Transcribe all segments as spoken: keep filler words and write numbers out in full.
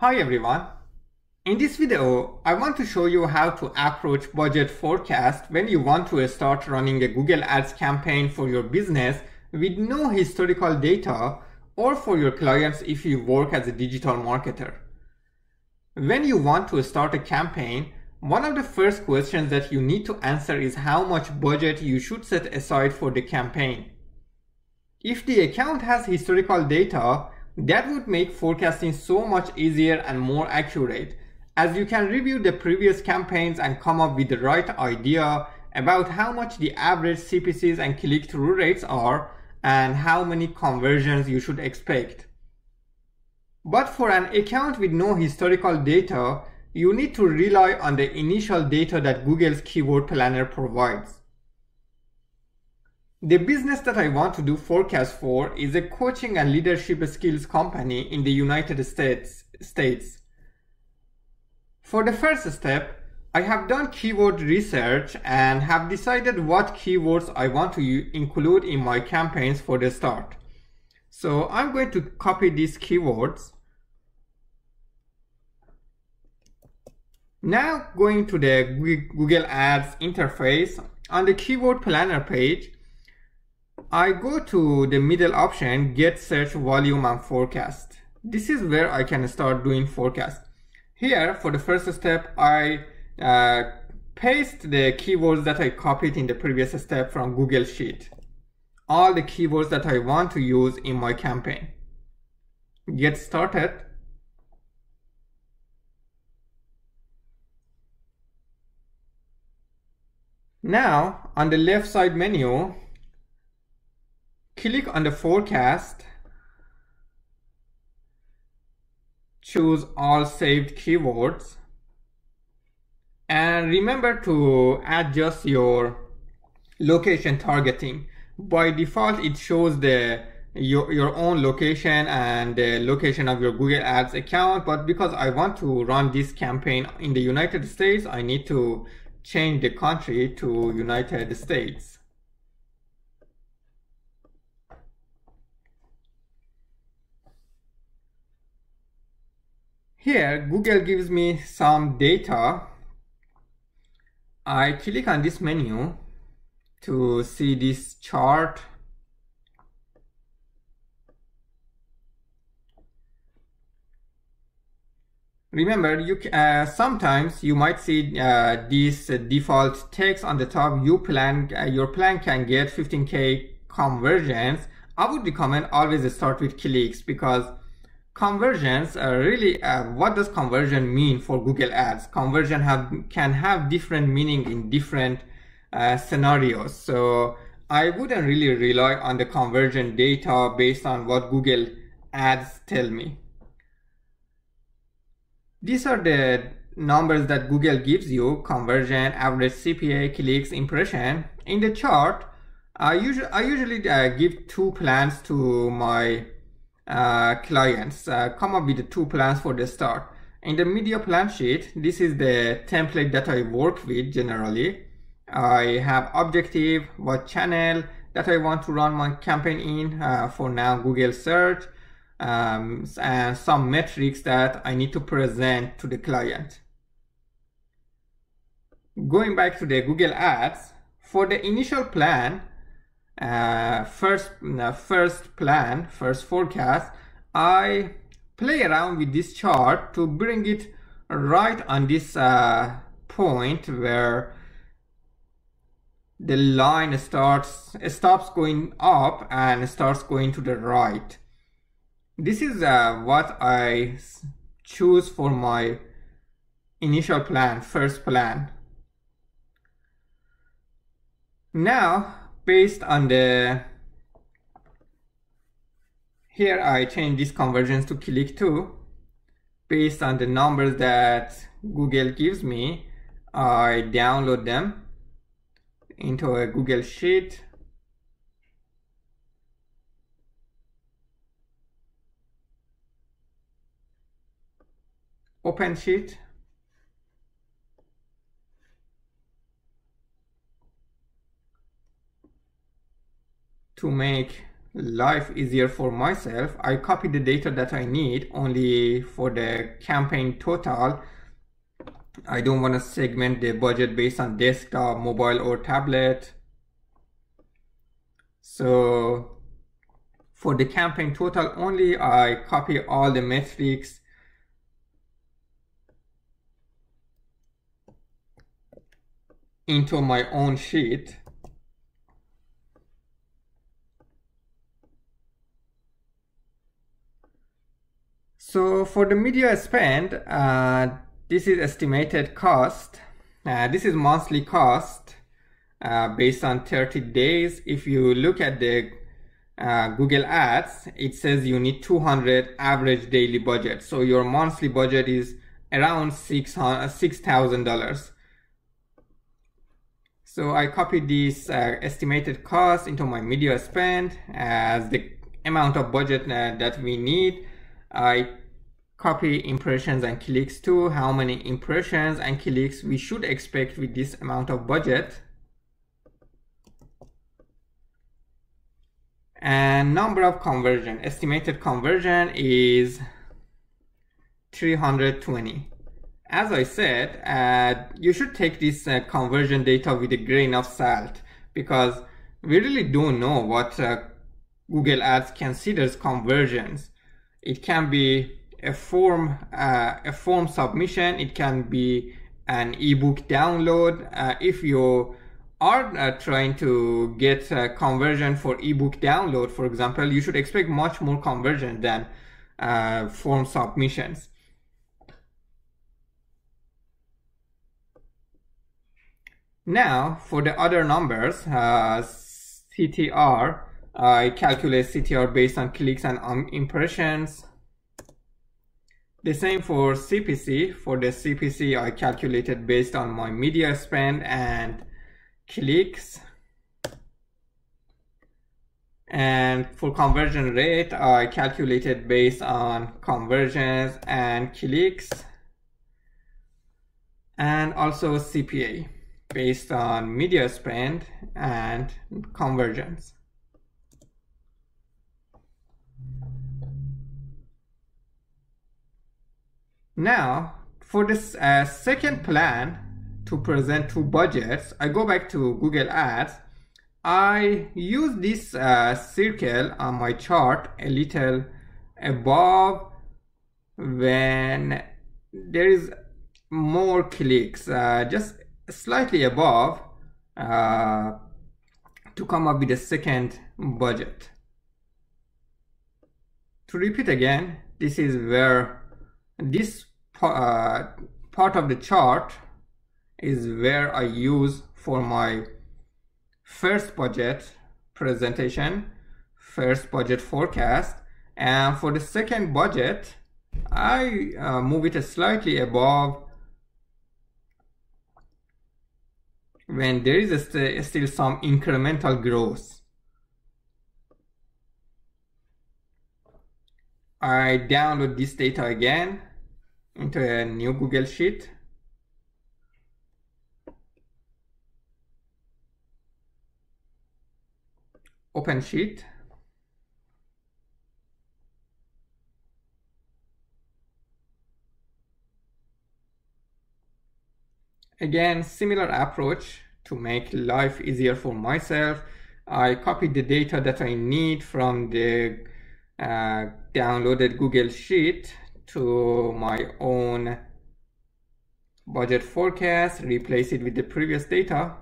Hi everyone. In this video, I want to show you how to approach budget forecast when you want to start running a Google Ads campaign for your business with no historical data, or for your clients if you work as a digital marketer. When you want to start a campaign, one of the first questions that you need to answer is how much budget you should set aside for the campaign. If the account has historical data, that would make forecasting so much easier and more accurate, as you can review the previous campaigns and come up with the right idea about how much the average C P Cs and click-through rates are and how many conversions you should expect. But for an account with no historical data, you need to rely on the initial data that Google's Keyword Planner provides. The business that I want to do forecast for is a coaching and leadership skills company in the United States. States. For the first step, I have done keyword research and have decided what keywords I want to include in my campaigns for the start. So I'm going to copy these keywords. Now going to the Google Ads interface, on the Keyword Planner page, I go to the middle option, Get Search Volume and Forecast. This is where I can start doing forecast. Here, for the first step, I uh, paste the keywords that I copied in the previous step from Google Sheet. All the keywords that I want to use in my campaign. Get started. Now, on the left side menu, click on the forecast, choose all saved keywords, and remember to adjust your location targeting. By default, it shows the your, your own location and the location of your Google Ads account, but because I want to run this campaign in the United States, I need to change the country to United States. Here, Google gives me some data. I click on this menu to see this chart. Remember, you uh, sometimes you might see uh, this uh, default text on the top. You plan uh, your plan can get fifteen K conversions. I would recommend always start with clicks, because conversions are really, uh, what does conversion mean for Google Ads? Conversion have, can have different meaning in different uh, scenarios. So I wouldn't really rely on the conversion data based on what Google Ads tell me. These are the numbers that Google gives you: conversion, average C P A, clicks, impression. In the chart, I usually, I usually uh, give two plans to my Uh, clients, uh, come up with the two plans for the start. In the media plan sheet, this is the template that I work with generally. I have objective, what channel that I want to run my campaign in, uh, for now Google search, um, and some metrics that I need to present to the client. Going back to the Google Ads, for the initial plan, Uh, first, uh, first plan, first forecast, I play around with this chart to bring it right on this uh, point where the line starts, stops going up and starts going to the right. This is uh, what I choose for my initial plan, first plan. Now, based on the, here I change these conversions to click to. Based on the numbers that Google gives me, I download them into a Google Sheet. Open Sheet. To make life easier for myself, I copy the data that I need only for the campaign total. I don't want to segment the budget based on desktop, mobile or tablet. So for the campaign total only, I copy all the metrics into my own sheet. So for the media spend, uh, this is estimated cost. Uh, this is monthly cost uh, based on thirty days. If you look at the uh, Google Ads, it says you need two hundred average daily budget. So your monthly budget is around six thousand dollars. So I copied this uh, estimated cost into my media spend as the amount of budget uh, that we need. I copy impressions and clicks too, how many impressions and clicks we should expect with this amount of budget. And number of conversion, estimated conversion is three hundred twenty. As I said, uh, you should take this uh, conversion data with a grain of salt, because we really don't know what uh, Google Ads considers conversions. It can be a form, uh, a form submission. It can be an ebook download. Uh, if you are uh, trying to get a conversion for ebook download, for example, you should expect much more conversion than uh, form submissions. Now, for the other numbers, uh, C T R. I calculate C T R based on clicks and um, impressions. The same for C P C. For the C P C, I calculated based on my media spend and clicks. And for conversion rate, I calculated based on conversions and clicks. And also C P A based on media spend and conversions. Now, for this uh, second plan to present two budgets, I go back to Google Ads. I use this uh, circle on my chart a little above when there is more clicks, uh, just slightly above uh, to come up with a second budget. To repeat again, this is where this Uh, part of the chart is where I use for my first budget presentation, first budget forecast, and for the second budget I uh, move it slightly above when there is a st still some incremental growth. I download this data again into a new Google Sheet. Open Sheet. Again, similar approach to make life easier for myself. I copied the data that I need from the uh, downloaded Google Sheet to my own budget forecast, replace it with the previous data.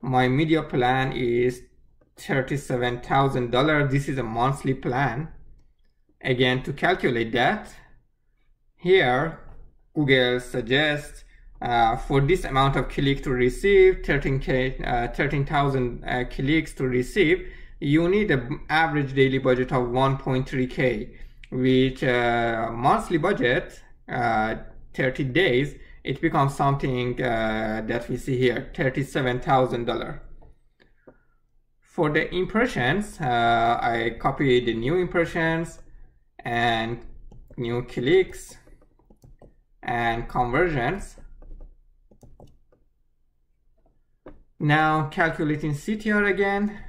My media plan is thirty-seven thousand dollars. This is a monthly plan. Again, to calculate that, here Google suggests uh, for this amount of click to receive, thirteen thousand uh, clicks to receive, you need an average daily budget of one point three K, which uh, monthly budget, uh, thirty days, it becomes something uh, that we see here, thirty-seven thousand dollars. For the impressions, uh, I copy the new impressions and new clicks and conversions. Now calculating C T R again.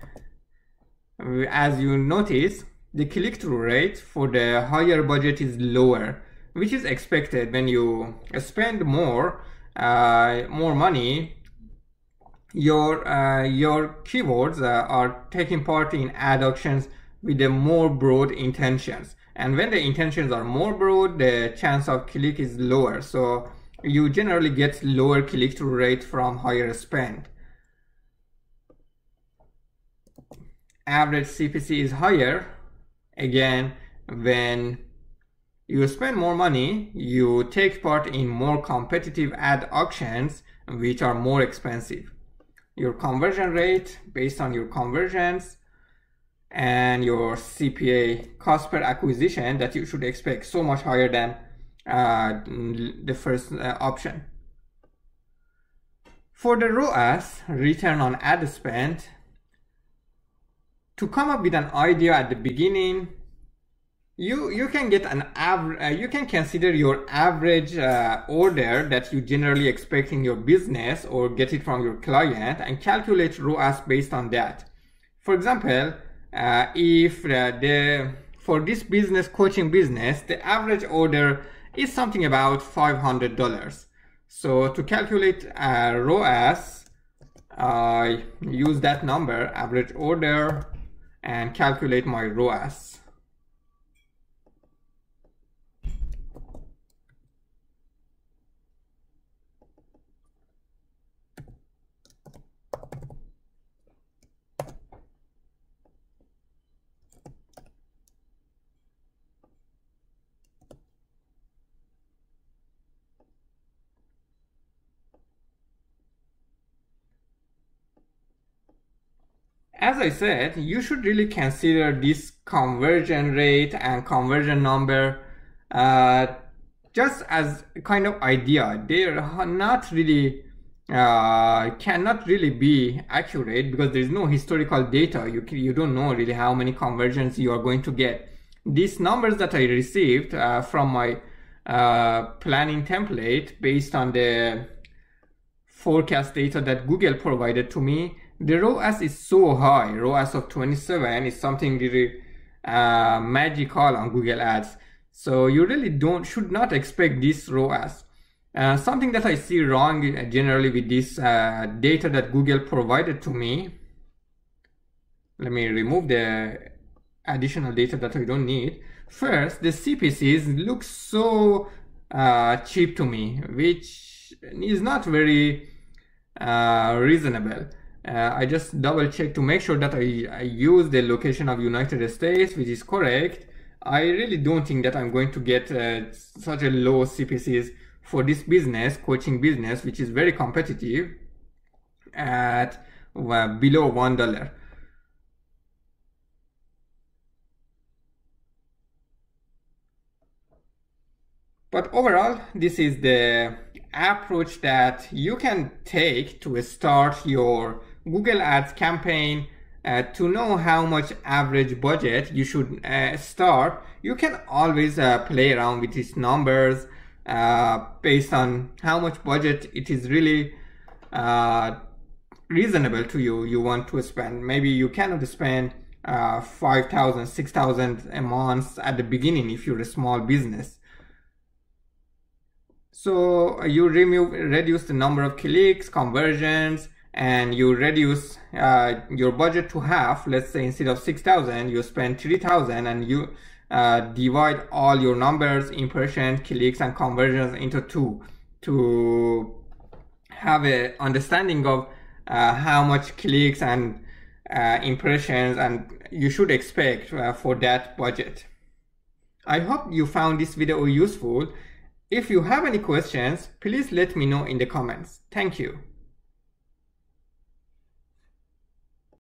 As you notice, the click-through rate for the higher budget is lower, which is expected. When you spend more uh, more money, your uh, your keywords uh, are taking part in ad auctions with the more broad intentions, and when the intentions are more broad, the chance of click is lower, so you generally get lower click-through rate from higher spend. Average C P C is higher again when you spend more money, you take part in more competitive ad auctions which are more expensive. Your conversion rate based on your conversions and your C P A, cost per acquisition, that you should expect so much higher than uh, the first uh, option. For the R O A S, return on ad spend, to come up with an idea at the beginning, You, you can get an average, uh, you can consider your average uh, order that you generally expect in your business or get it from your client, and calculate R O A S based on that. For example, uh, if uh, the, for this business, coaching business, the average order is something about five hundred dollars. So to calculate uh, R O A S, I use that number, average order, and calculate my R O A S. As I said, you should really consider this conversion rate and conversion number uh, just as a kind of idea. They are not really, uh, cannot really be accurate because there is no historical data. You, you don't know really how many conversions you are going to get. These numbers that I received uh, from my uh, planning template based on the forecast data that Google provided to me, the R O A S is so high. R O A S of twenty-seven is something really uh, magical on Google Ads. So you really don't should not expect this R O A S. Uh, something that I see wrong generally with this uh, data that Google provided to me. Let me remove the additional data that I don't need. First, the C P Cs look so uh, cheap to me, which is not very uh, reasonable. Uh, I just double check to make sure that I, I use the location of United States, which is correct. I really don't think that I'm going to get uh, such a low C P Cs for this business, coaching business, which is very competitive at uh, below one dollar. But overall, this is the approach that you can take to start your Google Ads campaign. Uh, to know how much average budget you should uh, start, you can always uh, play around with these numbers uh, based on how much budget it is really uh, reasonable to you you want to spend. Maybe you cannot spend uh, five thousand, six thousand a month at the beginning if you're a small business. So you remove, reduce the number of clicks, conversions, and you reduce uh, your budget to half. Let's say instead of six thousand, you spend three thousand, and you uh, divide all your numbers, impressions, clicks, and conversions into two to have an understanding of uh, how much clicks and uh, impressions and you should expect uh, for that budget. I hope you found this video useful. If you have any questions, please let me know in the comments. Thank you.